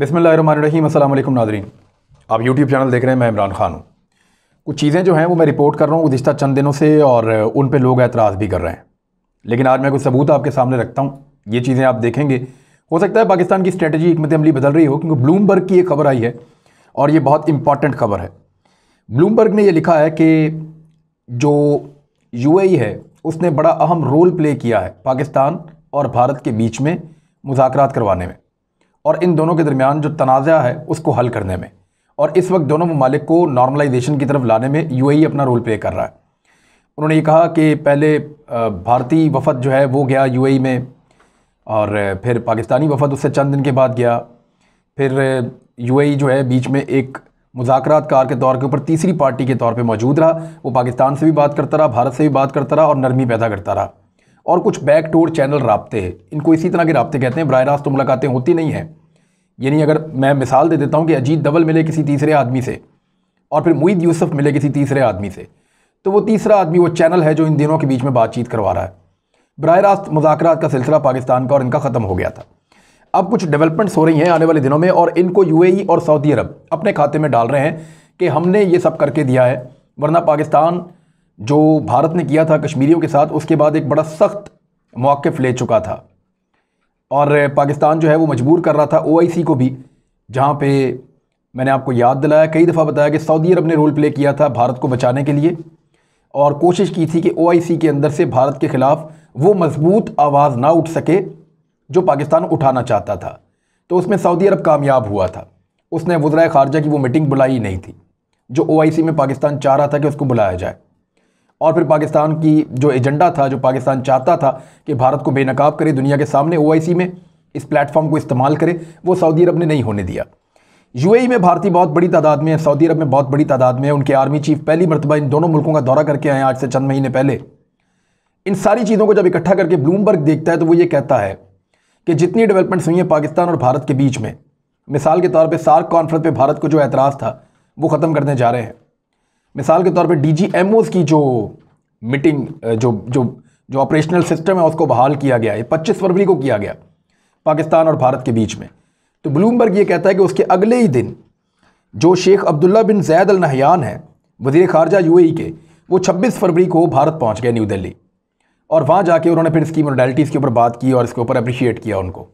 बिस्मिल्लाहिर्रहमानिर्रहीम। अस्सलाम वालेकुम नाज़रीन, आप YouTube चैनल देख रहे हैं, मैं इमरान खान हूँ। कुछ चीज़ें जो हैं वो मैं रिपोर्ट कर रहा हूँ गुज़िश्ता चंद दिनों से, और उन पे लोग एतराज़ भी कर रहे हैं, लेकिन आज मैं कुछ सबूत आपके सामने रखता हूँ। ये चीज़ें आप देखेंगे, हो सकता है पाकिस्तान की स्ट्रेटजी हमत अमली बदल रही हो, क्योंकि ब्लूमबर्ग की एक खबर आई है और ये बहुत इंपॉर्टेंट खबर है। ब्लूमबर्ग ने यह लिखा है कि जो UAE है उसने बड़ा अहम रोल प्ले किया है पाकिस्तान और भारत के बीच में मुज़ाकरात करवाने में, और इन दोनों के दरमियान जो तनाज़ा है उसको हल करने में, और इस वक्त दोनों ममालिक को नॉर्मलाइजेशन की तरफ लाने में UAE अपना रोल प्ले कर रहा है। उन्होंने ये कहा कि पहले भारतीय वफद जो है वो गया UAE में, और फिर पाकिस्तानी वफद उससे चंद दिन के बाद गया, फिर UAE जो है बीच में एक मुज़ाकरात कार के तौर के ऊपर तीसरी पार्टी के तौर पे मौजूद रहा। वो पाकिस्तान से भी बात करता रहा, भारत से भी बात करता रहा, और नरमी पैदा करता रहा, और कुछ बैक डोर चैनल राब्ते हैं, इनको इसी तरह के राब्ते कहते हैं। बराह रास्त तो मुलाकातें होती नहीं हैं। यानी अगर मैं मिसाल दे देता हूँ कि अजीत दोवल मिले किसी तीसरे आदमी से, और फिर मुईद यूसुफ मिले किसी तीसरे आदमी से, तो वो तीसरा आदमी वो चैनल है जो इन दोनों के बीच में बातचीत करवा रहा है। बराह रास्त मुज़ाकरात का सिलसिला पाकिस्तान का और इनका ख़त्म हो गया था। अब कुछ डेवलपमेंट्स हो रही हैं आने वाले दिनों में, और इनको UAE और सऊदी अरब अपने खाते में डाल रहे हैं कि हमने ये सब करके दिया है, वरना पाकिस्तान जो भारत ने किया था कश्मीरियों के साथ, उसके बाद एक बड़ा सख्त मौक़िफ़ ले चुका था, और पाकिस्तान जो है वो मजबूर कर रहा था OIC को भी, जहाँ पे मैंने आपको याद दिलाया कई दफ़ा बताया कि सऊदी अरब ने रोल प्ले किया था भारत को बचाने के लिए, और कोशिश की थी कि OIC के अंदर से भारत के ख़िलाफ़ वो मजबूत आवाज़ ना उठ सके जो पाकिस्तान उठाना चाहता था, तो उसमें सऊदी अरब कामयाब हुआ था। उसने वज़राए ख़ारजा की वो मीटिंग बुलाई नहीं थी जो OIC में पाकिस्तान चाह रहा था कि उसको बुलाया जाए, और फिर पाकिस्तान की जो एजेंडा था, जो पाकिस्तान चाहता था कि भारत को बेनकाब करे दुनिया के सामने, OIC में इस प्लेटफॉर्म को इस्तेमाल करे, वो सऊदी अरब ने नहीं होने दिया। UAE में भारतीय बहुत बड़ी तादाद में है, सऊदी अरब में बहुत बड़ी तादाद में है। उनके आर्मी चीफ पहली मरतबा इन दोनों मुल्कों का दौरा करके आए हैं आज से चंद महीने पहले। इन सारी चीज़ों को जब इकट्ठा करके ब्लूमबर्ग देखता है तो वो ये कहता है कि जितनी डेवलपमेंट्स हुई हैं पाकिस्तान और भारत के बीच में, मिसाल के तौर पे SAARC कॉन्फ्रेंस पे भारत को जो एतराज़ था वो ख़त्म करने जा रहे हैं। मिसाल के तौर पे DGMOs की जो मीटिंग, जो ऑपरेशनल सिस्टम है उसको बहाल किया गया, ये 25 फरवरी को किया गया पाकिस्तान और भारत के बीच में। तो ब्लूमबर्ग ये कहता है कि उसके अगले ही दिन जो Sheikh Abdullah bin Zayed Al Nahyan है वज़ीर ख़ारजा UAE के, वो 26 फरवरी को भारत पहुँच गए, न्यू दिल्ली, और वहाँ जाके उन्होंने फिर इसकी मोडलिटीज़ के ऊपर बात की और इसके ऊपर अप्रिशिएट किया उनको।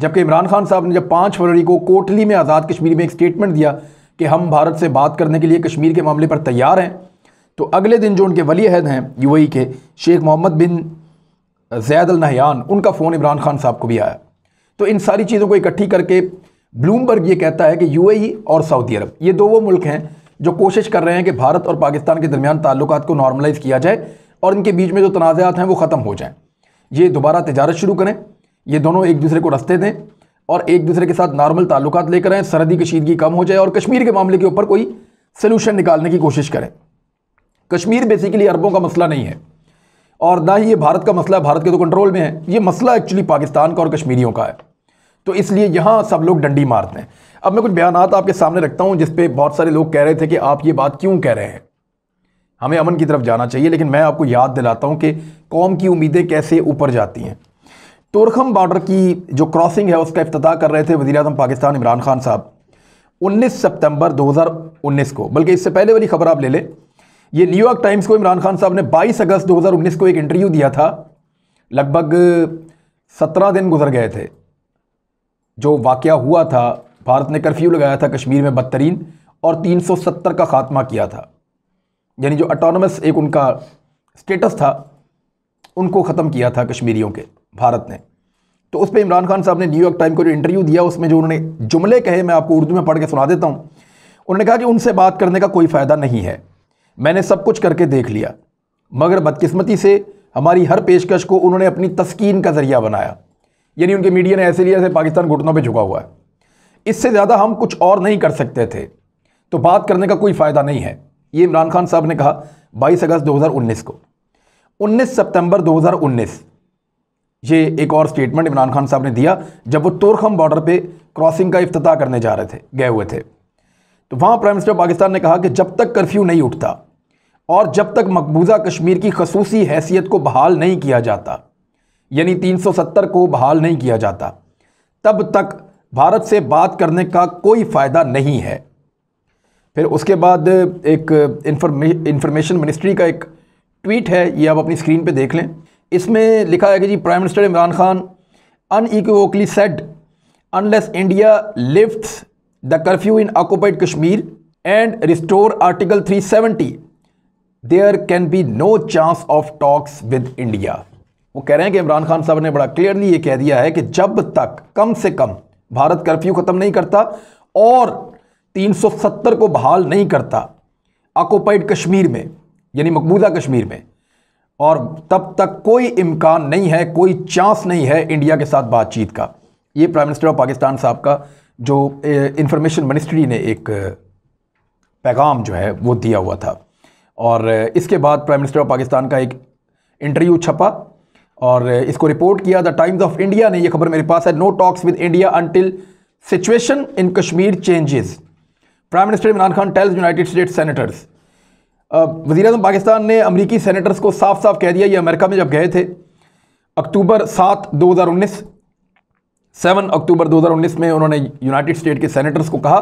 जबकि इमरान खान साहब ने जब 5 फरवरी को कोटली में आज़ाद कश्मीर में एक स्टेटमेंट दिया कि हम भारत से बात करने के लिए कश्मीर के मामले पर तैयार हैं, तो अगले दिन जो उनके वली अहद हैं UAE के Sheikh Mohammed bin Zayed Al Nahyan, उनका फ़ोन इमरान खान साहब को भी आया। तो इन सारी चीज़ों को इकट्ठी करके ब्लूमबर्ग ये कहता है कि UAE और सऊदी अरब ये दो वो मुल्क हैं जो कोशिश कर रहे हैं कि भारत और पाकिस्तान के दरमियान ताल्लुकात को नॉर्मलाइज़ किया जाए और इनके बीच में जो तनाज़ात हैं वो ख़त्म हो जाएं, ये दोबारा तजारत शुरू करें, ये दोनों एक दूसरे को रास्ते दें और एक दूसरे के साथ नॉर्मल ताल्लुकात लेकर आएँ, सरहदी कशीदगी कम हो जाए और कश्मीर के मामले के ऊपर कोई सलूशन निकालने की कोशिश करें। कश्मीर बेसिकली अरबों का मसला नहीं है और ना ही ये भारत का मसला, भारत के तो कंट्रोल में है, ये मसला एक्चुअली पाकिस्तान का और कश्मीरियों का है, तो इसलिए यहाँ सब लोग डंडी मारते हैं। अब मैं कुछ बयान आपके सामने रखता हूँ जिसपे बहुत सारे लोग कह रहे थे कि आप ये बात क्यों कह रहे हैं, हमें अमन की तरफ जाना चाहिए, लेकिन मैं आपको याद दिलाता हूं कि कौम की उम्मीदें कैसे ऊपर जाती हैं। तोरखम बॉर्डर की जो क्रॉसिंग है उसका इफ्तिताह कर रहे थे वज़ीर-ए-आज़म पाकिस्तान इमरान खान साहब 19 सितंबर 2019 को, बल्कि इससे पहले वाली खबर आप ले लें, ये न्यूयॉर्क टाइम्स को इमरान खान साहब ने 22 अगस्त 2019 को एक इंटरव्यू दिया था। लगभग 17 दिन गुजर गए थे जो वाक़या हुआ था, भारत ने कर्फ्यू लगाया था कश्मीर में बदतरीन और 370 का ख़ात्मा किया था, यानी जो ऑटोनमस एक उनका स्टेटस था उनको ख़त्म किया था कश्मीरियों के भारत ने। तो उस पर इमरान खान साहब ने न्यूयॉर्क टाइम को जो इंटरव्यू दिया उसमें जो उन्होंने जुमले कहे मैं आपको उर्दू में पढ़ के सुना देता हूँ। उन्होंने कहा कि उनसे बात करने का कोई फ़ायदा नहीं है, मैंने सब कुछ करके देख लिया, मगर बदकिस्मती से हमारी हर पेशकश को उन्होंने अपनी तस्कीन का ज़रिया बनाया। यानी उनके मीडिया ने ऐसे लिया जैसे पाकिस्तान घुटनों पर झुका हुआ है, इससे ज़्यादा हम कुछ और नहीं कर सकते थे, तो बात करने का कोई फ़ायदा नहीं है, ये इमरान खान साहब ने कहा 22 अगस्त 2019 को। 19 सितंबर 2019 ये एक और स्टेटमेंट इमरान खान साहब ने दिया जब वो तोरखम बॉर्डर पे क्रॉसिंग का इफ्तिताह करने जा रहे थे, गए हुए थे। तो वहाँ प्राइम मिनिस्टर पाकिस्तान ने कहा कि जब तक कर्फ्यू नहीं उठता और जब तक मकबूजा कश्मीर की खसूसी हैसियत को बहाल नहीं किया जाता, यानी 370 को बहाल नहीं किया जाता, तब तक भारत से बात करने का कोई फ़ायदा नहीं है। फिर उसके बाद एक इंफॉर्मेशन मिनिस्ट्री का एक ट्वीट है, ये आप अपनी स्क्रीन पे देख लें। इसमें लिखा है कि जी prime minister Imran Khan unequivocally said unless India lifts the curfew in occupied Kashmir and restore Article 370 there can be no chance of talks with India। वो कह रहे हैं कि इमरान खान साहब ने बड़ा क्लियरली ये कह दिया है कि जब तक कम से कम भारत कर्फ्यू ख़त्म नहीं करता और 370 को बहाल नहीं करता ऑक्युपाइड कश्मीर में, यानी मकबूजा कश्मीर में, और तब तक कोई इम्कान नहीं है, कोई चांस नहीं है इंडिया के साथ बातचीत का। ये प्राइम मिनिस्टर ऑफ पाकिस्तान साहब का जो इंफॉर्मेशन मिनिस्ट्री ने एक पैगाम जो है वो दिया हुआ था। और इसके बाद प्राइम मिनिस्टर ऑफ पाकिस्तान का एक इंटरव्यू छपा और इसको रिपोर्ट किया द टाइम्स ऑफ इंडिया ने। ये खबर मेरे पास है, no talks with India until situation in Kashmir changes, prime minister Imran Khan tells United State senators. वज़ीर-ए-आज़म पाकिस्तान ने अमरीकी सेनेटर्स को साफ साफ कह दिया, ये अमेरिका में जब गए थे अक्टूबर 7 2019 में उन्होंने यूनाइटेड स्टेट के सेनेटर्स को कहा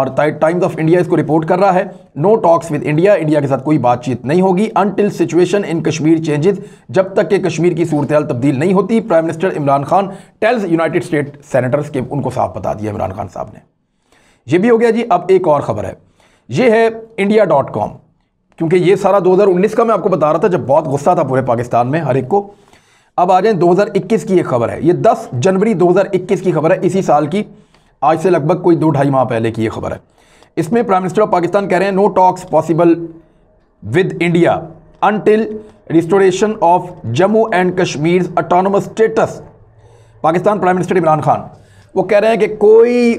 और टाइम्स ऑफ इंडिया इसको रिपोर्ट कर रहा है, no talks with India, India के साथ कोई बातचीत नहीं होगी until situation in Kashmir changes, जब तक कि कश्मीर की सूरत हाल तब्दील नहीं होती। Prime minister Imran Khan tells United State senators के उनको साफ बता दिया इमरान खान साहब ने। ये भी हो गया जी। अब एक और ख़बर है, ये है India.com, क्योंकि ये सारा 2019 का मैं आपको बता रहा था जब बहुत गुस्सा था पूरे पाकिस्तान में हर एक को। अब आ जाए 2021 की एक खबर है, ये 10 जनवरी 2021 की खबर है, इसी साल की, आज से लगभग कोई 2-2.5 माह पहले की ये खबर है। इसमें प्राइम मिनिस्टर ऑफ पाकिस्तान कह रहे हैं no talks possible with India until restoration of Jammu and Kashmir autonomous status. Pakistan prime minister Imran Khan वो कह रहे हैं कि कोई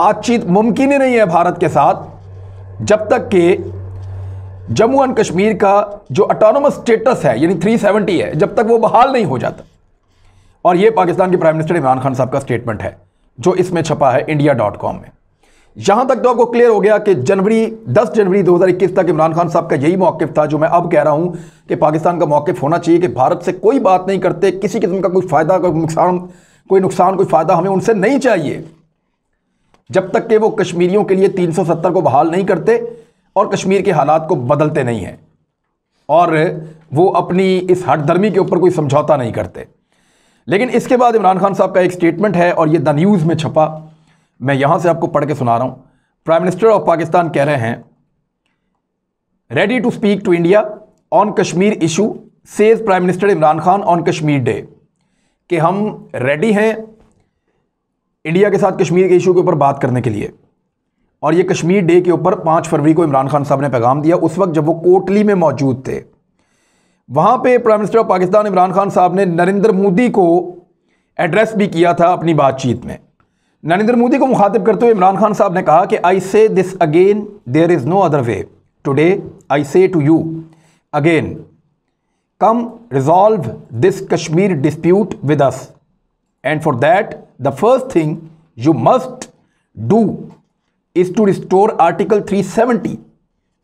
बातचीत मुमकिन ही नहीं है भारत के साथ जब तक कि जम्मू एंड कश्मीर का जो ऑटोनोमस स्टेटस है यानी 370 है, जब तक वो बहाल नहीं हो जाता। और ये पाकिस्तान के प्राइम मिनिस्टर इमरान खान साहब का स्टेटमेंट है जो इसमें छपा है India.com में। यहाँ तक तो आपको क्लियर हो गया कि 10 जनवरी 2021 तक इमरान खान साहब का यही मौक़िफ़ था जो मैं अब कह रहा हूँ कि पाकिस्तान का मौक़िफ़ होना चाहिए कि भारत से कोई बात नहीं करते, किसी किस्म का कोई फ़ायदा, कोई नुकसान, कोई फ़ायदा हमें उनसे नहीं चाहिए जब तक कि वो कश्मीरियों के लिए 370 को बहाल नहीं करते और कश्मीर के हालात को बदलते नहीं हैं और वो अपनी इस हठधर्मी के ऊपर कोई समझौता नहीं करते। लेकिन इसके बाद इमरान खान साहब का एक स्टेटमेंट है और ये द न्यूज़ में छपा, मैं यहाँ से आपको पढ़ के सुना रहा हूँ। प्राइम मिनिस्टर ऑफ पाकिस्तान कह रहे हैं ready to speak to India on Kashmir issue, says prime minister Imran Khan on Kashmir day, कि हम रेडी हैं इंडिया के साथ कश्मीर के इशू के ऊपर बात करने के लिए। और ये कश्मीर डे के ऊपर 5 फरवरी को इमरान खान साहब ने पैगाम दिया उस वक्त जब वो कोटली में मौजूद थे। वहाँ पे prime minister of Pakistan Imran Khan साहब ने नरेंद्र मोदी को एड्रेस भी किया था अपनी बातचीत में। नरेंद्र मोदी को मुखातिब करते हुए इमरान खान साहब ने कहा कि I say this again there is no other way, today I say to you again come resolve this Kashmir dispute with us and for that the first thing you must do is to restore article 370।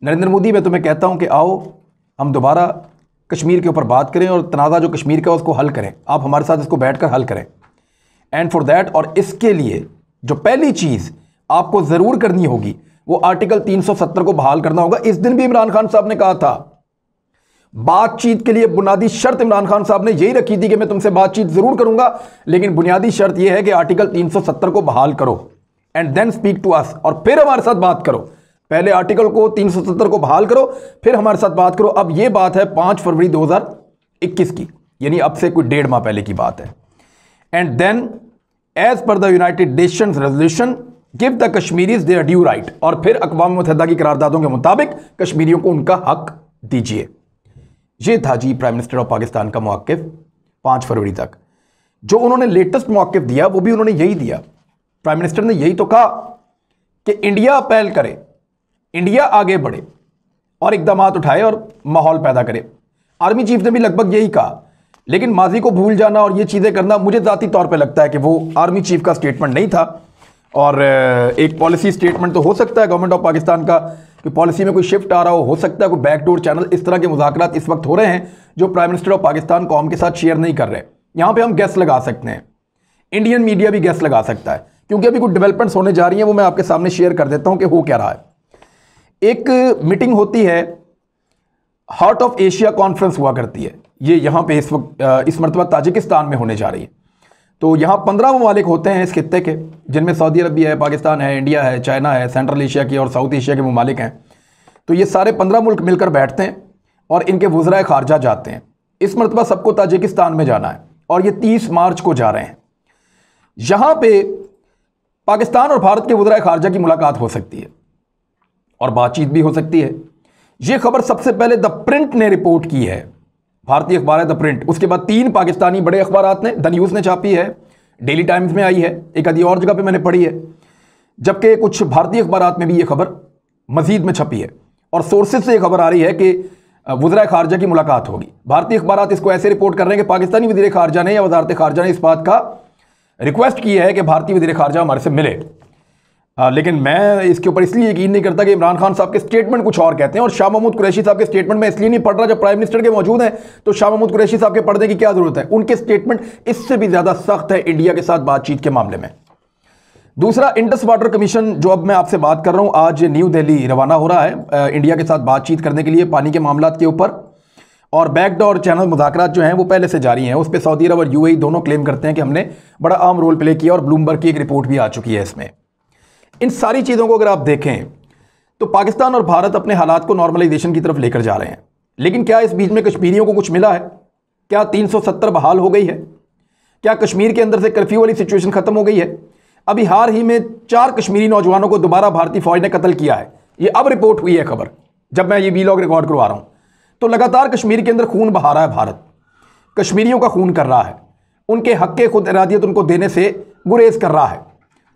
Narendra Modi मैं तुम्हें कहता हूं कि आओ हम दोबारा कश्मीर के ऊपर बात करें और तनाज़ा जो कश्मीर का उसको हल करें, आप हमारे साथ इसको बैठकर हल करें। एंड फॉर दैट, और इसके लिए जो पहली चीज़ आपको ज़रूर करनी होगी वो आर्टिकल 370 को बहाल करना होगा। इस दिन भी इमरान खान साहब ने कहा था, बातचीत के लिए बुनियादी शर्त इमरान खान साहब ने यही रखी थी कि मैं तुमसे बातचीत ज़रूर करूँगा लेकिन बुनियादी शर्त यह है कि आर्टिकल 370 को बहाल करो and then speak to us, और फिर हमारे साथ बात करो। पहले आर्टिकल को 370 को बहाल करो फिर हमारे साथ बात करो। अब ये बात है 5 फरवरी 2021 की, यानी अब से कोई 1.5 माह पहले की बात है। And then as per the United Nations resolution give the Kashmiris their due right, और फिर अक़वाम मुत्तहिदा की करारदादों के मुताबिक कश्मीरियों को उनका हक दीजिए। ये था जी प्राइम मिनिस्टर ऑफ पाकिस्तान का मौक़िफ़ 5 फरवरी तक। जो उन्होंने लेटेस्ट मौक़िफ़ दिया वो भी उन्होंने यही दिया, प्राइम मिनिस्टर ने यही तो कहा कि इंडिया अपील करे, इंडिया आगे बढ़े और इकदाम उठाए और माहौल पैदा करे। आर्मी चीफ ने भी लगभग यही कहा, लेकिन माजी को भूल जाना और ये चीज़ें करना, मुझे ज़ाती तौर पे लगता है कि वो आर्मी चीफ का स्टेटमेंट नहीं था और एक पॉलिसी स्टेटमेंट तो हो सकता है गवर्नमेंट ऑफ पाकिस्तान का कि पॉलिसी में कोई शिफ्ट आ रहा हो सकता है, कोई बैकडोर चैनल, इस तरह के मुज़ाकरात इस वक्त हो रहे हैं जो प्राइम मिनिस्टर ऑफ पाकिस्तान कौम के साथ शेयर नहीं कर रहे। यहाँ पर हम गेस लगा सकते हैं, इंडियन मीडिया भी गेस लगा सकता है क्योंकि अभी कुछ डेवलपमेंट्स होने जा रही हैं, वो मैं आपके सामने शेयर कर देता हूं कि हो क्या रहा है। एक मीटिंग होती है, हार्ट ऑफ एशिया कॉन्फ्रेंस हुआ करती है, ये यहाँ पे इस वक्त इस मरतबा ताजिकिस्तान में होने जा रही है। तो यहाँ 15 ममालिक होते हैं इस खित्ते के, जिनमें सऊदी अरबिया है, पाकिस्तान है, इंडिया है, चाइना है, सेंट्रल एशिया के और साउथ एशिया के ममालिक हैं। तो ये सारे 15 मुल्क मिलकर बैठते हैं और इनके वज़राए ख़ारजा जाते हैं। इस मरतबा सबको ताजिकिस्तान में जाना है और ये 30 मार्च को जा रहे हैं। यहाँ पे पाकिस्तान और भारत के वज़राए ख़ारजा की मुलाकात हो सकती है और बातचीत भी हो सकती है। ये खबर सबसे पहले द प्रिंट ने रिपोर्ट की है, भारतीय अखबार है द प्रिंट। उसके बाद 3 पाकिस्तानी बड़े अखबारात ने, द न्यूज़ ने छापी है, डेली टाइम्स में आई है, एक आधी और जगह पे मैंने पढ़ी है, जबकि कुछ भारतीय अखबारात में भी ये खबर मजीद में छपी है। और सोर्सेज से ये खबर आ रही है कि वज़ीर ख़ारजा की मुलाकात होगी। भारतीय अखबारात इसको ऐसे रिपोर्ट कर रहे हैं कि पाकिस्तानी वज़ीर ख़ारजा ने या वज़ारत ख़ारजा ने इस बात का रिक्वेस्ट किया है कि भारतीय वज़ीर ख़ारजा हमारे से मिले। लेकिन मैं इसके ऊपर इसलिए यकीन नहीं करता कि इमरान खान साहब के स्टेटमेंट कुछ और कहते हैं, और शाह महमूद कुरैशी साहब के स्टेटमेंट में इसलिए नहीं पढ़ रहा, जब प्राइम मिनिस्टर के मौजूद हैं तो शाह महमूद कुरैशी साहब के पढ़ने की क्या ज़रूरत है। उनके स्टेटमेंट इससे भी ज़्यादा सख्त है इंडिया के साथ बातचीत के मामले में। दूसरा, इंडस वाटर कमीशन, जो अब मैं आपसे बात कर रहा हूँ, आज न्यू दिल्ली रवाना हो रहा है इंडिया के साथ बातचीत करने के लिए पानी के मामलों के ऊपर। और बैकडोर चैनल मुज़ाकरात जो हैं वो पहले से जारी हैं, उस पर सऊदी अरब और यूएई दोनों क्लेम करते हैं कि हमने बड़ा अहम रोल प्ले किया, और ब्लूमबर्ग की एक रिपोर्ट भी आ चुकी है इसमें। इन सारी चीज़ों को अगर आप देखें तो पाकिस्तान और भारत अपने हालात को नॉर्मलाइजेशन की तरफ लेकर जा रहे हैं। लेकिन क्या इस बीच में कश्मीरियों को कुछ मिला है? क्या 370 बहाल हो गई है? क्या कश्मीर के अंदर से कर्फ्यू वाली सिचुएशन खत्म हो गई है? अभी हाल ही में 4 कश्मीरी नौजवानों को दोबारा भारतीय फौज ने कत्ल किया है, ये अब रिपोर्ट हुई है खबर, जब मैं ये वीलॉग रिकॉर्ड करवा रहा हूँ। तो लगातार कश्मीर के अंदर खून बहा रहा है भारत, कश्मीरियों का खून कर रहा है, उनके हक़ के खुद इरादियत उनको देने से गुरेज कर रहा है,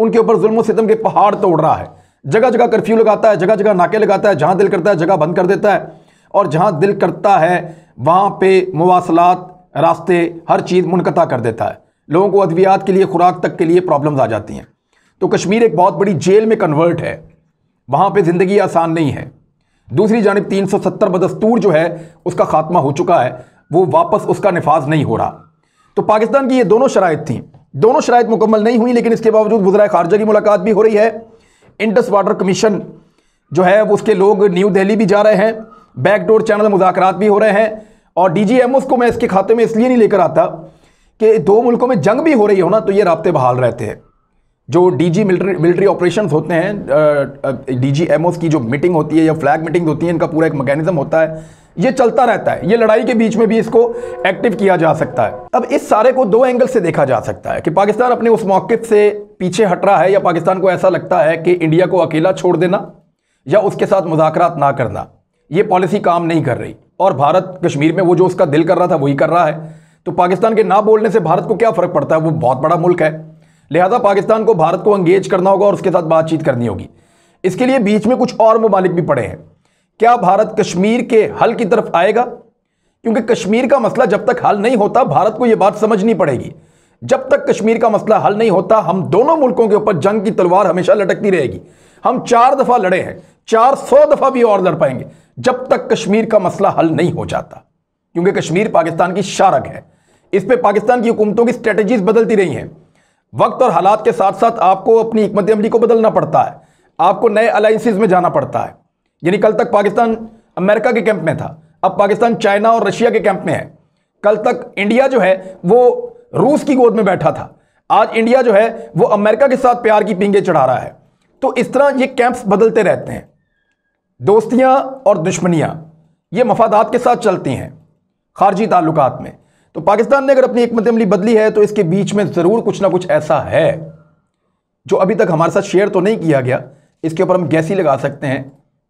उनके ऊपर जुल्म सितम के पहाड़ तोड़ रहा है, जगह जगह कर्फ्यू लगाता है, जगह जगह नाके लगाता है, जहां दिल करता है जगह बंद कर देता है, और जहां दिल करता है वहां पे मुवासलात, रास्ते, हर चीज़ मुनक़ता कर देता है। लोगों को अद्वियात के लिए, खुराक तक के लिए प्रॉब्लम्स आ जाती हैं। तो कश्मीर एक बहुत बड़ी जेल में कन्वर्ट है, वहां पर ज़िंदगी आसान नहीं है। दूसरी जानब 370 बदस्तूर जो है उसका खात्मा हो चुका है, वो वापस उसका नफाज नहीं हो रहा। तो पाकिस्तान की ये दोनों शराइत थी, दोनों शराइत मुकम्मल नहीं हुई, लेकिन इसके बावजूद वज़ीर ख़ारजा की मुलाकात भी हो रही है, इंडस वाटर कमीशन जो है उसके लोग न्यू दिल्ली भी जा रहे हैं, बैकडोर चैनल मुज़ाकरात भी हो रहे हैं। और डीजीएमओस को मैं इसके खाते में इसलिए नहीं लेकर आता कि दो मुल्कों में जंग भी हो रही हो ना, तो ये राब्ते बहाल रहते हैं। जो डीजी मिलिट्री ऑपरेशंस होते हैं, डीजीएमओस की जो मीटिंग होती है या फ्लैग मीटिंग होती है, इनका पूरा एक मैकेनिज्म होता है, ये चलता रहता है। ये लड़ाई के बीच में भी इसको एक्टिव किया जा सकता है। अब इस सारे को दो एंगल से देखा जा सकता है कि पाकिस्तान अपने उस मौक़िफ़ से पीछे हट रहा है, या पाकिस्तान को ऐसा लगता है कि इंडिया को अकेला छोड़ देना या उसके साथ मुज़ाकरात ना करना, ये पॉलिसी काम नहीं कर रही। और भारत कश्मीर में वो जो उसका दिल कर रहा था वही कर रहा है। तो पाकिस्तान के ना बोलने से भारत को क्या फ़र्क पड़ता है, वो बहुत बड़ा मुल्क है। लिहाजा पाकिस्तान को भारत को एंगेज करना होगा और उसके साथ बातचीत करनी होगी। इसके लिए बीच में कुछ और ममालिक भी पड़े हैं। क्या भारत कश्मीर के हल की तरफ आएगा? क्योंकि कश्मीर का मसला जब तक हल नहीं होता, भारत को यह बात समझनी पड़ेगी, जब तक कश्मीर का मसला हल नहीं होता हम दोनों मुल्कों के ऊपर जंग की तलवार हमेशा लटकती रहेगी। हम 4 दफ़ा लड़े हैं, 400 दफ़ा भी और लड़ पाएंगे जब तक कश्मीर का मसला हल नहीं हो जाता, क्योंकि कश्मीर पाकिस्तान की शारक है। इस पर पाकिस्तान की हुकूमतों की स्ट्रेटजीज बदलती रही हैं। वक्त और हालात के साथ साथ आपको अपनी हमत अमली को बदलना पड़ता है, आपको नए अलाइंसेज में जाना पड़ता है। यानी कल तक पाकिस्तान अमेरिका के कैंप में था, अब पाकिस्तान चाइना और रशिया के कैंप में है। कल तक इंडिया जो है वो रूस की गोद में बैठा था, आज इंडिया जो है वो अमेरिका के साथ प्यार की पींगे चढ़ा रहा है। तो इस तरह ये कैंप्स बदलते रहते हैं। दोस्तियां और दुश्मनियां ये मफादात के साथ चलती हैं खारजी ताल्लुकात में। तो पाकिस्तान ने अगर अपनी हमत अमली बदली है तो इसके बीच में ज़रूर कुछ ना कुछ ऐसा है जो अभी तक हमारे साथ शेयर तो नहीं किया गया। इसके ऊपर हम गैसी लगा सकते हैं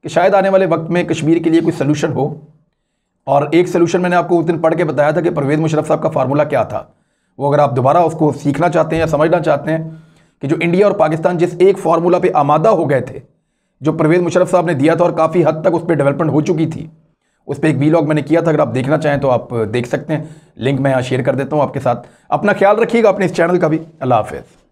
कि शायद आने वाले वक्त में कश्मीर के लिए कोई सलूशन हो। और एक सलूशन मैंने आपको उस दिन पढ़ के बताया था कि परवेज़ मुशर्रफ साहब का फार्मूला क्या था, वो अगर आप दोबारा उसको सीखना चाहते हैं या समझना चाहते हैं कि जो इंडिया और पाकिस्तान जिस एक फार्मूला पे आमादा हो गए थे, जो परवेज़ मुशर्रफ साहब ने दिया था और काफ़ी हद तक उस पर डेवलपमेंट हो चुकी थी, उस पर एक वीलॉग मैंने किया था, अगर आप देखना चाहें तो आप देख सकते हैं। लिंक मैं यहाँ शेयर कर देता हूँ आपके साथ। अपना ख्याल रखिएगा, अपने इस चैनल का भी। अल्लाह हाफ़िज़।